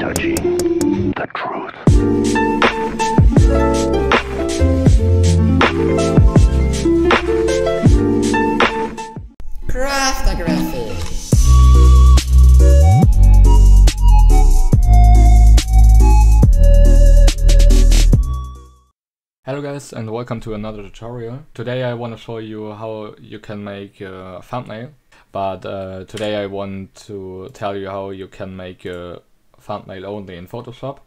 touching the truth. Craftergraphics. Hello guys and welcome to another tutorial. Today I want to show you how you can make a thumbnail. But today I want to tell you how you can make a thumbnail only in Photoshop,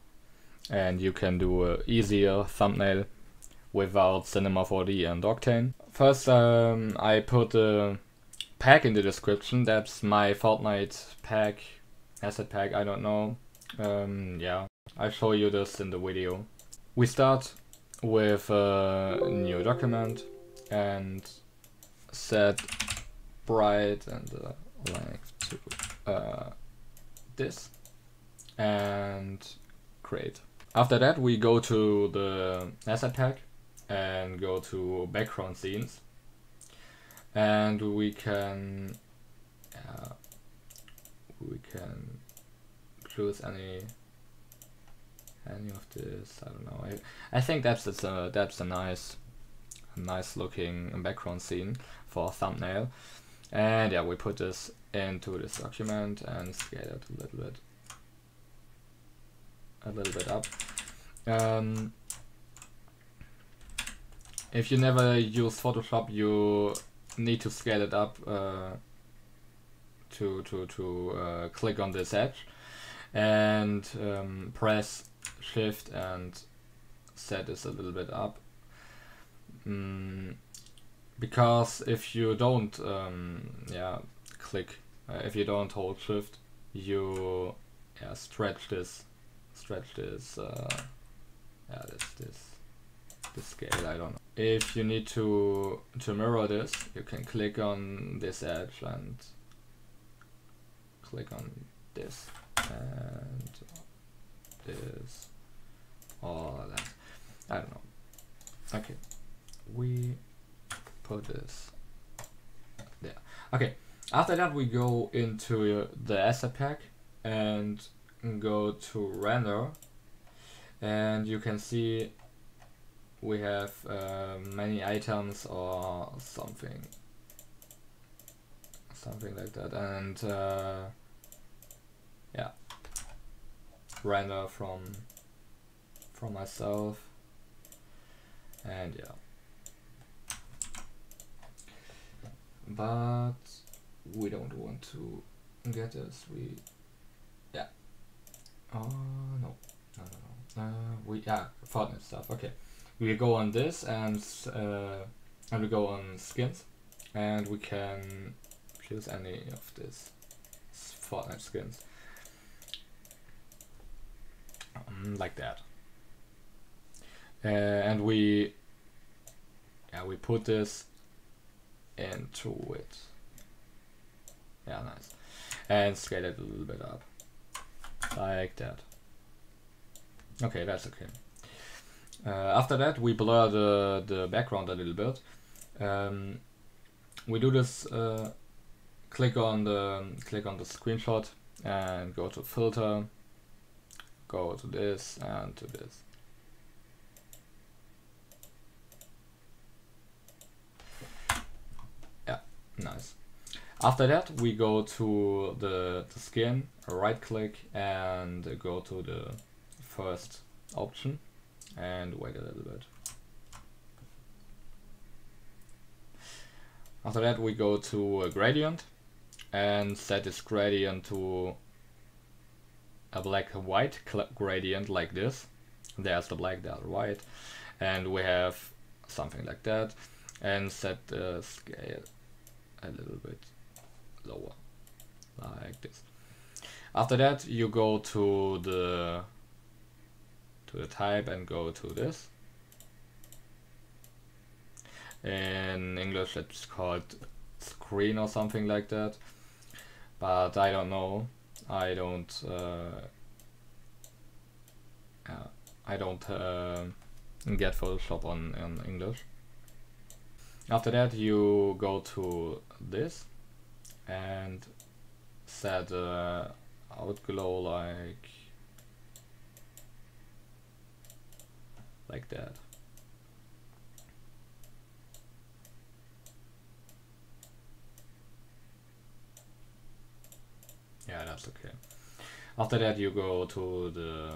and you can do an easier thumbnail without Cinema 4D and Octane. First, I put a pack in the description. That's my Fortnite pack, asset pack, I don't know. Yeah, I'll show you this in the video. We start with a new document and set bright and the length to this and create. After that we go to the asset pack and go to background scenes, and we can choose any of this. I don't know, I think that's a nice looking background scene for a thumbnail. And yeah, we put this into this document and scale it a little bit up. If you never use Photoshop, you need to scale it up to click on this edge and press Shift and set this a little bit up. Because if you don't if you don't hold Shift, you stretch this scale. I don't know. If you need to mirror this, you can click on this edge and click on this and this, all that. I don't know. Okay, we put this there. Okay, after that we go into the asset pack and go to render, and you can see we have many items or something like that, and yeah, render from myself, and yeah. But we don't want to get this. We, yeah. Oh no. Fortnite stuff. Okay, we go on this and we go on skins, and we can choose any of these Fortnite skins like that. And we put this into it. Yeah, nice. And scale it a little bit up. Like that. Okay, that's okay. After that we blur the background a little bit. We do this, click on the screenshot and go to filter, go to this and to this. Nice. After that we go to the skin, right click and go to the first option and wait a little bit. After that we go to a gradient and set this gradient to a black and white gradient like this. There's the black, there's the white, and we have something like that, and set the scale a little bit lower, like this. After that you go to the type and go to this. In English it's called screen or something like that, but I don't know. I don't get Photoshop on English. After that you go to this and set outglow like like that. Yeah, that's okay. After that you go to the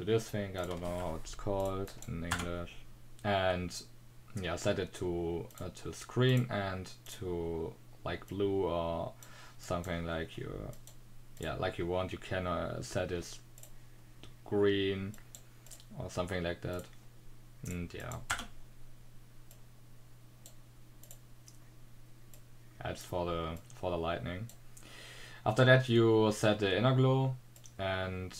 this thing, I don't know how it's called in English, and yeah, set it to screen and to like blue or something like you, yeah, like you want. You can set it to green or something like that, and yeah, that's for the lightning. After that you set the inner glow and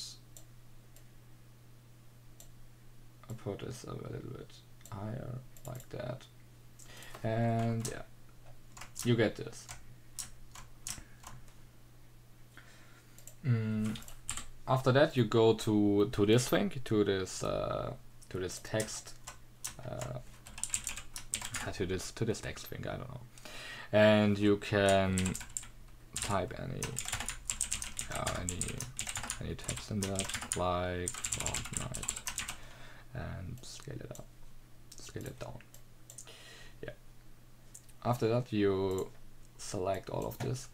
put this a little bit higher like that, and yeah, you get this. After that you go to this thing, to this text, to this text thing, I don't know, and you can type any text in that, like Fortnite, and scale it up, scale it down. Yeah, after that you select all of this,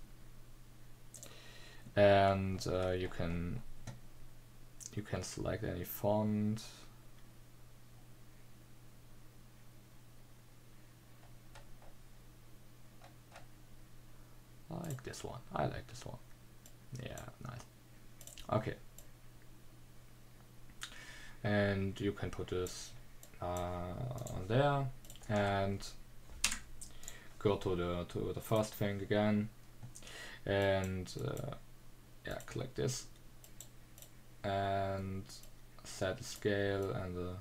and you can select any font. I like this one. I like this one. Yeah, nice. Okay. And you can put this on there and go to the first thing again, and yeah, click this and set the scale and the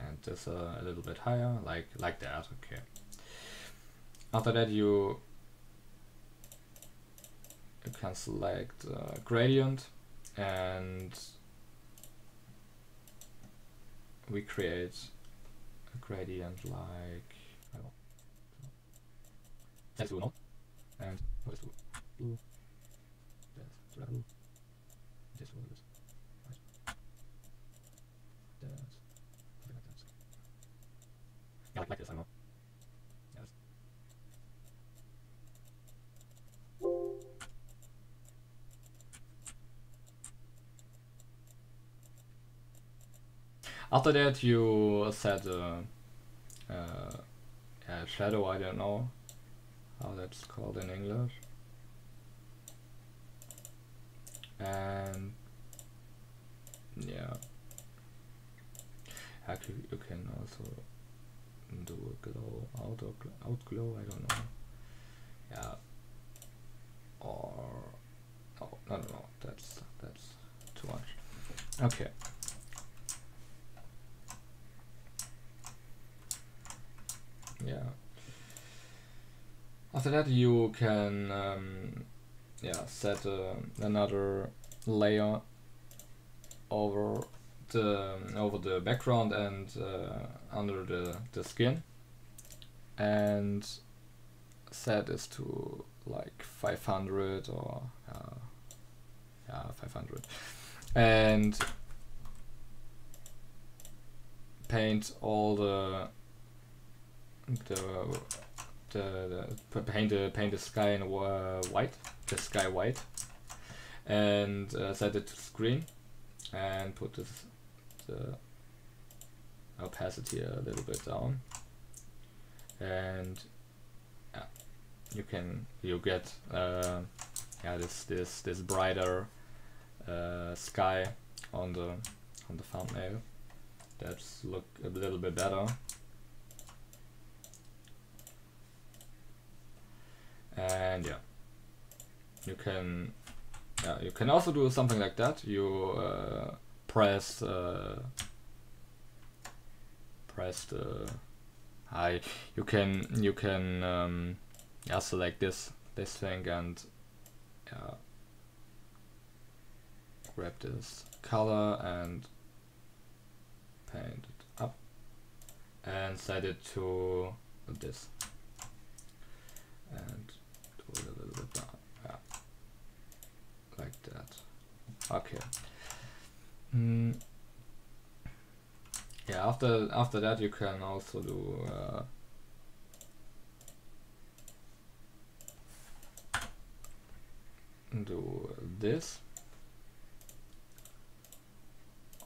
and this a little bit higher, like that. Okay. After that you can select gradient, and we create a gradient like I don't know. That's one. And this one. This one. Like this, I know. Yes. After that, you set a shadow. I don't know how that's called in English. And yeah, actually, you can also do a glow out or out glow, I don't know. Yeah, or oh no, that's too much. Okay. Yeah. After that, you can yeah, set another layer over the background and under the skin, and set this to like 500 or yeah, 500, and paint all paint the sky in white, the sky white, and set it to screen and put this opacity a little bit down, and yeah, you get yeah, this brighter sky on the thumbnail. That's look a little bit better, and yeah, you can also do something like that. You press the I. You can yeah, select this thing and yeah, grab this color and paint it up and set it to this and do it a little bit down. Yeah. Okay. Yeah, after that you can also do this.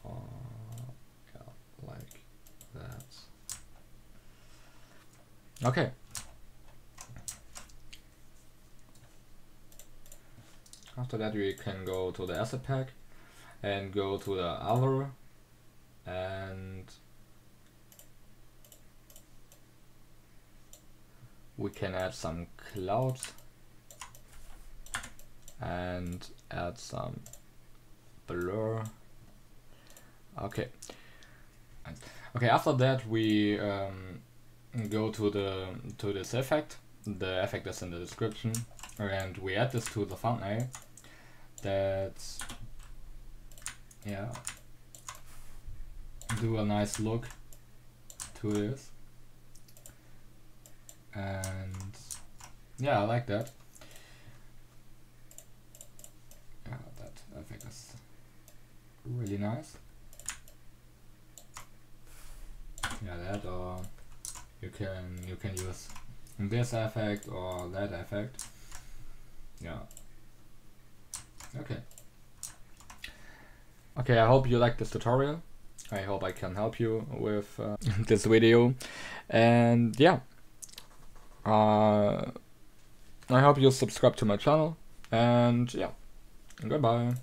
Yeah, like that. Okay. After that we can go to the asset pack and go to the other and we can add some clouds and add some blur. Okay. Okay, after that we go to this effect. The effect is in the description and we add this to the thumbnail. That's, yeah, do a nice look to this. And yeah, I like that. Yeah, that effect is really nice. Yeah, that, or you can use this effect or that effect. Yeah. Okay. Okay, I hope you liked this tutorial. I hope I can help you with this video. And yeah, I hope you subscribe to my channel. And yeah, goodbye.